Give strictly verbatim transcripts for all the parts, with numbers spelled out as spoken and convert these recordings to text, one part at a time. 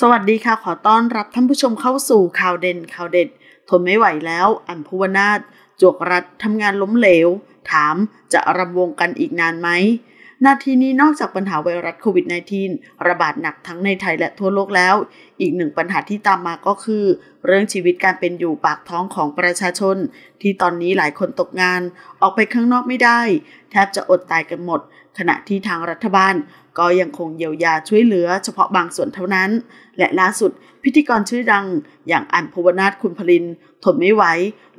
สวัสดีค่ะขอต้อนรับท่านผู้ชมเข้าสู่ข่าวเด่นข่าวเด็ดทนไม่ไหวแล้วแอม ภูวนาถจวกรัฐทำงานล้มเหลวถามจะรำวงกันอีกนานไหมนาทีนี้นอกจากปัญหาไวรัสโควิด สิบเก้า ระบาดหนักทั้งในไทยและทั่วโลกแล้วอีกหนึ่งปัญหาที่ตามมาก็คือเรื่องชีวิตการเป็นอยู่ปากท้องของประชาชนที่ตอนนี้หลายคนตกงานออกไปข้างนอกไม่ได้แทบจะอดตายกันหมดขณะที่ทางรัฐบาลก็ยังคงเยียวยาช่วยเหลือเฉพาะบางส่วนเท่านั้นและล่าสุดพิธีกรชื่อดังอย่างแอม ภูวนาถคุณพลินทนไม่ไหว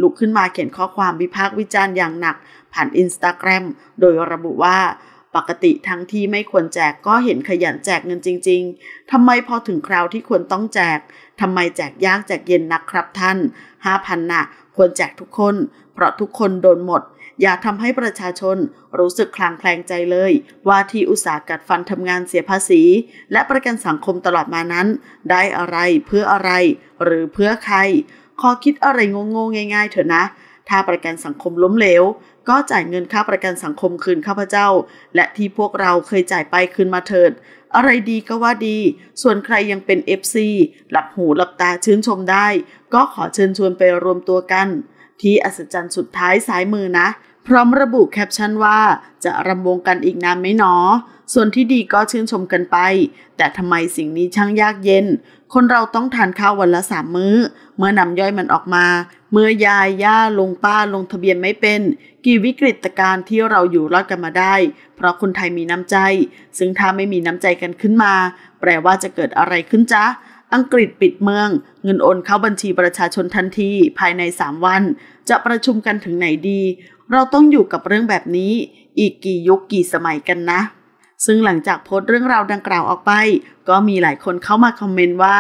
ลุกขึ้นมาเขียนข้อความวิพากษ์วิจารณ์อย่างหนักผ่านอินสตาแกรมโดยระบุว่าปกติทั้งที่ไม่ควรแจกก็เห็นขยันแจกเงินจริงๆทำไมพอถึงคราวที่ควรต้องแจกทำไมแจกยากแจกเย็นนักครับท่าน ห้าพัน น่ะควรแจกทุกคนเพราะทุกคนโดนหมดอย่าทำให้ประชาชนรู้สึกคลางแคลงใจเลยว่าที่อุตสาหกัดฟันทำงานเสียภาษีและประกันสังคมตลอดมานั้นได้อะไรเพื่ออะไรหรือเพื่อใครขอคิดอะไรโง่ๆง่ายๆเถอะนะถ้าประกันสังคมล้มเหลวก็จ่ายเงินค่าประกันสังคมคืนข้าพเจ้าและที่พวกเราเคยจ่ายไปคืนมาเถิดอะไรดีก็ว่าดีส่วนใครยังเป็น เอฟ ซี หลับหูหลับตาชื่นชมได้ก็ขอเชิญชวนไปรวมตัวกันที่อัศจรรย์สุดท้ายซ้ายมือนะพร้อมระบุแคปชั่นว่าจะรำวงกันอีกนานไหมหนอส่วนที่ดีก็ชื่นชมกันไปแต่ทำไมสิ่งนี้ช่างยากเย็นคนเราต้องทานข้าววันละสามมื้อเมื่อนำย่อยมันออกมาเมื่อยายย่าลงป้าลงทะเบียนไม่เป็นกี่วิกฤตการณ์ที่เราอยู่รอดกันมาได้เพราะคนไทยมีน้ำใจซึ่งถ้าไม่มีน้ำใจกันขึ้นมาแปลว่าจะเกิดอะไรขึ้นจ๊ะอังกฤษปิดเมืองเงินโอนเข้าบัญชีประชาชนทันทีภายในสามวันจะประชุมกันถึงไหนดีเราต้องอยู่กับเรื่องแบบนี้อีกกี่ยุคกี่สมัยกันนะซึ่งหลังจากโพสต์เรื่องราวดังกล่าวออกไปก็มีหลายคนเข้ามาคอมเมนต์ว่า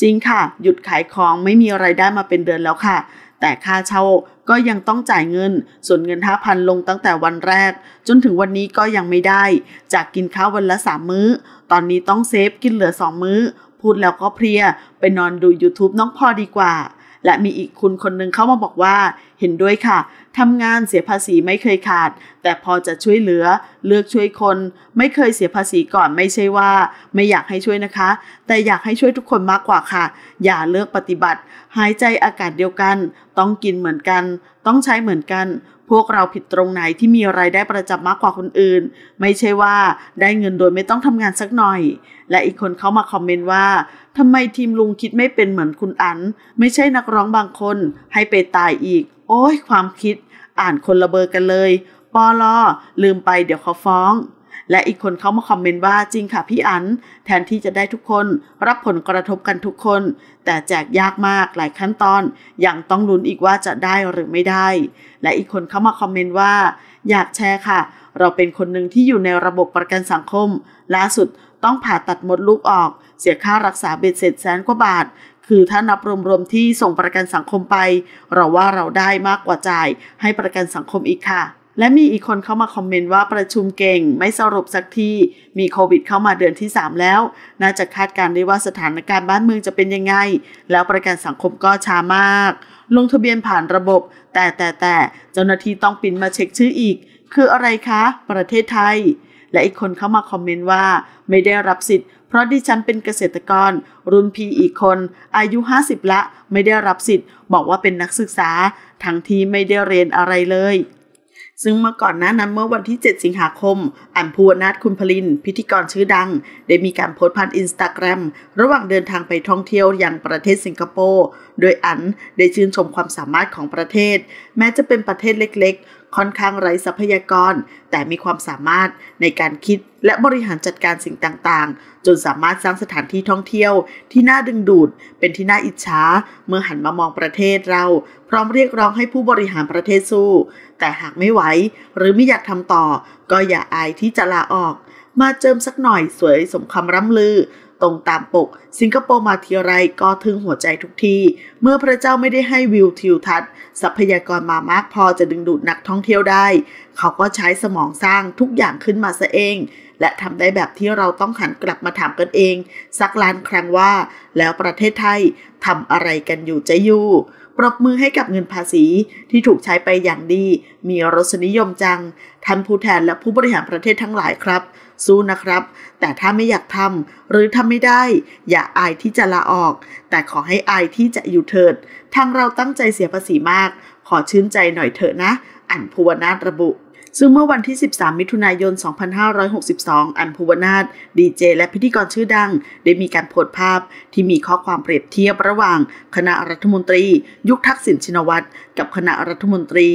จริงค่ะหยุดขายของไม่มีรายได้มาเป็นเดือนแล้วค่ะแต่ค่าเช่าก็ยังต้องจ่ายเงินส่วนเงิน ห้าพัน ลงตั้งแต่วันแรกจนถึงวันนี้ก็ยังไม่ได้จากกินข้าววันละสามมื้อตอนนี้ต้องเซฟกินเหลือสองมื้อพูดแล้วก็เพลียไปนอนดู ยูทูบ น้องพอดีกว่าและมีอีกคุณคนหนึ่งเข้ามาบอกว่าเห็นด้วยค่ะทำงานเสียภาษีไม่เคยขาดแต่พอจะช่วยเหลือเลือกช่วยคนไม่เคยเสียภาษีก่อนไม่ใช่ว่าไม่อยากให้ช่วยนะคะแต่อยากให้ช่วยทุกคนมากกว่าค่ะอย่าเลือกปฏิบัติหายใจอากาศเดียวกันต้องกินเหมือนกันต้องใช้เหมือนกันพวกเราผิดตรงไหนที่มีรายได้ประจำมากกว่าคนอื่นไม่ใช่ว่าได้เงินโดยไม่ต้องทำงานสักหน่อยและอีกคนเข้ามาคอมเมนต์ว่าทำไมทีมลุงคิดไม่เป็นเหมือนคุณอั๋นไม่ใช่นักร้องบางคนให้ไปตายอีกโอ้ยความคิดอ่านคนละเบอร์กันเลยปลอลืมไปเดี๋ยวเขาฟ้องและอีกคนเข้ามาคอมเมนต์ว่าจริงค่ะพี่อั๋นแทนที่จะได้ทุกคนรับผลกระทบกันทุกคนแต่แจกยากมากหลายขั้นตอนยังต้องลุ้นอีกว่าจะได้หรือไม่ได้และอีกคนเข้ามาคอมเมนต์ว่าอยากแชร์ค่ะเราเป็นคนหนึ่งที่อยู่ในระบบประกันสังคมล่าสุดต้องผ่าตัดมดลูกออกเสียค่ารักษาเบ็ดเสร็จแสนกว่าบาทคือถ้านับรวมๆที่ส่งประกันสังคมไปเราว่าเราได้มากกว่าจ่ายให้ประกันสังคมอีกค่ะและมีอีกคนเข้ามาคอมเมนต์ว่าประชุมเก่งไม่สรุปสักทีมีโควิดเข้ามาเดือนที่สามแล้วน่าจะคาดการณ์ได้ว่าสถานการณ์บ้านเมืองจะเป็นยังไงแล้วประกันสังคมก็ช้ามากลงทะเบียนผ่านระบบแต่แต่แต่เจ้าหน้าที่ต้องปริ้นมาเช็คชื่ออีกคืออะไรคะประเทศไทยและอีกคนเข้ามาคอมเมนต์ว่าไม่ได้รับสิทธิ์เพราะดิฉันเป็นเกษตรกรรุ่นพี่อีกคนอายุห้าสิบละไม่ได้รับสิทธิ์บอกว่าเป็นนักศึกษาทั้งที่ไม่ได้เรียนอะไรเลยซึ่งเมื่อก่อนหน้านั้นเมื่อวันที่เจ็ดสิงหาคมแอม ภูวนาถคุณพลินพิธีกรชื่อดังได้มีการโพสต์ผ่านอินสตาแกรมระหว่างเดินทางไปท่องเที่ยวยังประเทศสิงคโปร์โดยอั๋นได้ชื่นชมความสามารถของประเทศแม้จะเป็นประเทศเล็กๆค่อนข้างไร้ทรัพยากรแต่มีความสามารถในการคิดและบริหารจัดการสิ่งต่างๆจนสามารถสร้างสถานที่ท่องเที่ยวที่น่าดึงดูดเป็นที่น่าอิจฉาเมื่อหันมามองประเทศเราพร้อมเรียกร้องให้ผู้บริหารประเทศสู้แต่หากไม่ไหวหรือไม่อยากทำต่อก็อย่าอายที่จะลาออกมาเจิมสักหน่อยสวยสมคำร่ำลือตรงตามปกสิงคโปร์มาทีไรก็ทึ่งหัวใจทุกทีเมื่อพระเจ้าไม่ได้ให้วิวทิวทัศน์ทรัพยากรมามากพอจะดึงดูดนักท่องเที่ยวได้เขาก็ใช้สมองสร้างทุกอย่างขึ้นมาซะเองและทำได้แบบที่เราต้องหันกลับมาถามกันเองสักล้านครั้งว่าแล้วประเทศไทยทำอะไรกันอยู่จะอยู่ ปรบมือให้กับเงินภาษีที่ถูกใช้ไปอย่างดีมีรสนิยมจังท่านผู้แทนและผู้บริหารประเทศทั้งหลายครับสู้นะครับแต่ถ้าไม่อยากทำหรือทำไม่ได้อย่าอายที่จะลาออกแต่ขอให้อายที่จะอยู่เถิดทางเราตั้งใจเสียภาษีมากขอชื่นใจหน่อยเถอะนะอัญภูวนาถระบุซึ่งเมื่อวันที่สิบสามมิถุนายนสองพันห้าร้อยหกสิบสองอัญภูวนาถดีเจและพิธีกรชื่อดังได้มีการโพสต์ภาพที่มีข้อความเปรียบเทียบระหว่างคณะรัฐมนตรียุคทักษิณชินวัตรกับคณะรัฐมนตรี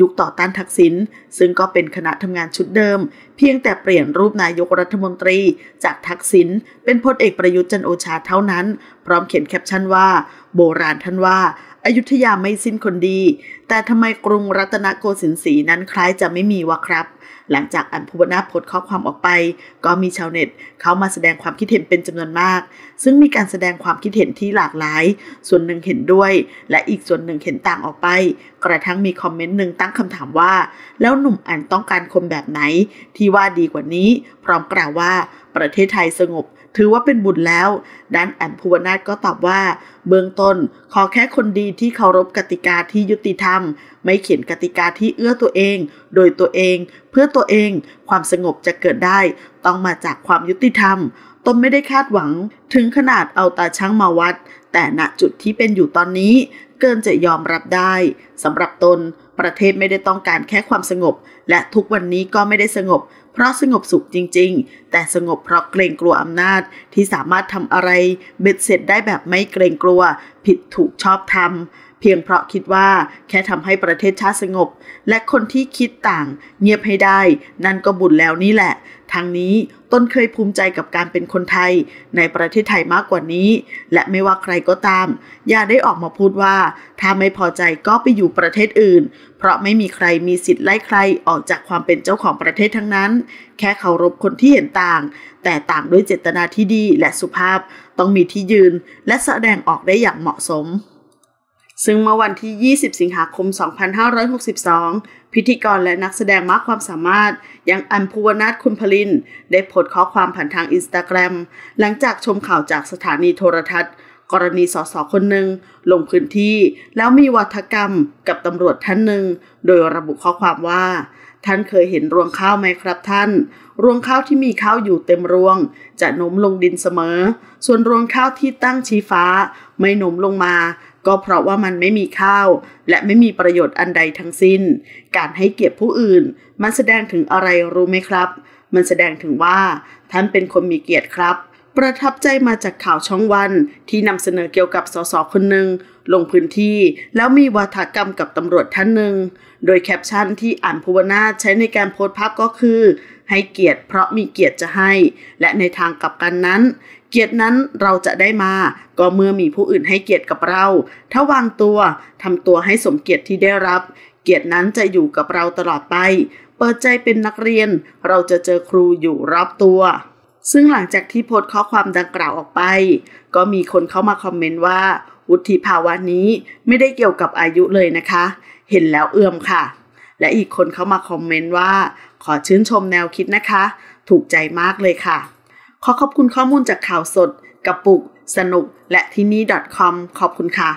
ยุคต่อต้านทักษิณซึ่งก็เป็นคณะทำงานชุดเดิมเพียงแต่เปลี่ยนรูปนายกรัฐมนตรีจากทักษิณเป็นพลเอกประยุทธ์จันทร์โอชาเท่านั้นพร้อมเขียนแคปชั่นว่าโบราณท่านว่าอยุธยาไม่สิ้นคนดีแต่ทำไมกรุงรัตนโกสินทร์สีนั้นคล้ายจะไม่มีวะครับหลังจากอัญภูวนาถโพสต์ข้อความออกไปก็มีชาวเน็ตเข้ามาแสดงความคิดเห็นเป็นจำนวนมากซึ่งมีการแสดงความคิดเห็นที่หลากหลายส่วนหนึ่งเห็นด้วยและอีกส่วนหนึ่งเห็นต่างออกไปกระทั่งมีคอมเมนต์หนึ่งตั้งคำถามว่าแล้วหนุ่มอัญต้องการคนแบบไหนที่ว่าดีกว่านี้พร้อมกล่าวว่าประเทศไทยสงบถือว่าเป็นบุญแล้วด้านอัญภูวนาถก็ตอบว่าเบื้องต้นขอแค่คนดีที่เคารพกติกาที่ยุติธรรมไม่เขียนกติกาที่เอื้อตัวเองโดยตัวเองเพื่อตัวเองความสงบจะเกิดได้ต้องมาจากความยุติธรรมตนไม่ได้คาดหวังถึงขนาดเอาตาช่างมาวัดแต่ณจุดที่เป็นอยู่ตอนนี้เกินจะยอมรับได้สำหรับตนประเทศไม่ได้ต้องการแค่ความสงบและทุกวันนี้ก็ไม่ได้สงบเพราะสงบสุขจริงๆแต่สงบเพราะเกรงกลัวอำนาจที่สามารถทำอะไรเบ็ดเสร็จได้แบบไม่เกรงกลัวผิดถูกชอบธรรมเพียงเพราะคิดว่าแค่ทำให้ประเทศชาติสงบและคนที่คิดต่างเงียบให้ได้นั่นก็บุญแล้วนี่แหละทางนี้ตนเคยภูมิใจกับการเป็นคนไทยในประเทศไทยมากกว่านี้และไม่ว่าใครก็ตามอย่าได้ออกมาพูดว่าถ้าไม่พอใจก็ไปอยู่ประเทศอื่นเพราะไม่มีใครมีสิทธิ์ไล่ใครออกจากความเป็นเจ้าของประเทศทั้งนั้นแค่เคารพคนที่เห็นต่างแต่ต่างด้วยเจตนาที่ดีและสุภาพต้องมีที่ยืนและแสดงออกได้อย่างเหมาะสมซึ่งเมื่อวันที่ยี่สิบสิงหาคมสองพันห้าร้อยหกสิบสองพิธีกรและนักแสดงมากความสามารถอย่างอัญภูวนาถคุณพลินได้โพสต์ข้อความผ่านทางอินสตาแกรมหลังจากชมข่าวจากสถานีโทรทัศน์กรณีสสคนหนึ่งลงพื้นที่แล้วมีวาทกรรมกับตำรวจท่านหนึ่งโดยระบุข้อความว่าท่านเคยเห็นรวงข้าวไหมครับท่านรวงข้าวที่มีข้าวอยู่เต็มรวงจะโน้มลงดินเสมอส่วนรวงข้าวที่ตั้งชี้ฟ้าไม่โน้มลงมาก็เพราะว่ามันไม่มีข้าวและไม่มีประโยชน์อันใดทั้งสิ้นการให้เกียรติผู้อื่นมันแสดงถึงอะไรรู้ไหมครับมันแสดงถึงว่าท่านเป็นคนมีเกียรติครับประทับใจมาจากข่าวช่องวันที่นำเสนอเกี่ยวกับสสคนหนึ่งลงพื้นที่แล้วมีวาทกรรมกับตำรวจท่านหนึ่งโดยแคปชั่นที่อัญภูวนาถใช้ในการโพสต์ภาพก็คือให้เกียรติเพราะมีเกียรติจะให้และในทางกลับกันนั้นเกียรตินั้นเราจะได้มาก็เมื่อมีผู้อื่นให้เกียรติกับเราถ้าวางตัวทำตัวให้สมเกียรติที่ได้รับเกียรตินั้นจะอยู่กับเราตลอดไปเปิดใจเป็นนักเรียนเราจะเจอครูอยู่รอบตัวซึ่งหลังจากที่โพสต์ข้อความดังกล่าวออกไปก็มีคนเข้ามาคอมเมนต์ว่าวุฒิภาวะนี้ไม่ได้เกี่ยวกับอายุเลยนะคะเห็นแล้วเอื่อมค่ะและอีกคนเข้ามาคอมเมนต์ว่าขอชื่นชมแนวคิดนะคะถูกใจมากเลยค่ะขอขอบคุณข้อมูลจากข่าวสดกระปุกสนุกและที่นี่ .com ขอบคุณค่ะ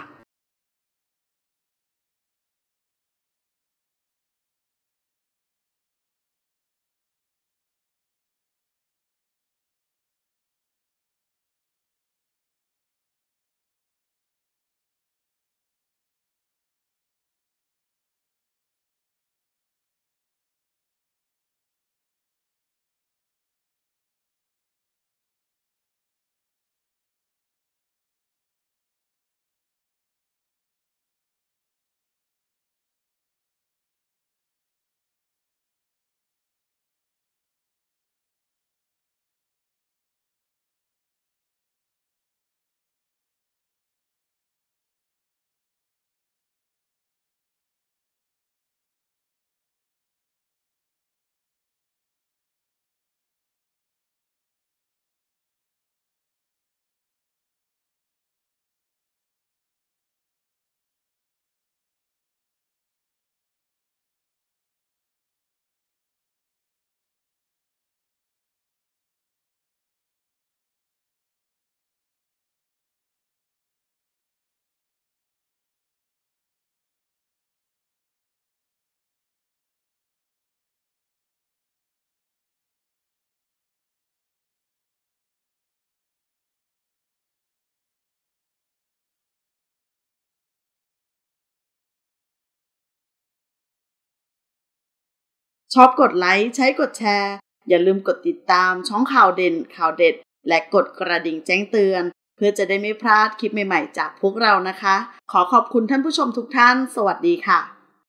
ชอบกดไลค์ใช้กดแชร์อย่าลืมกดติดตามช่องข่าวเด่นข่าวเด็ดและกดกระดิ่งแจ้งเตือนเพื่อจะได้ไม่พลาดคลิปใหม่ๆจากพวกเรานะคะขอขอบคุณท่านผู้ชมทุกท่านสวัสดีค่ะ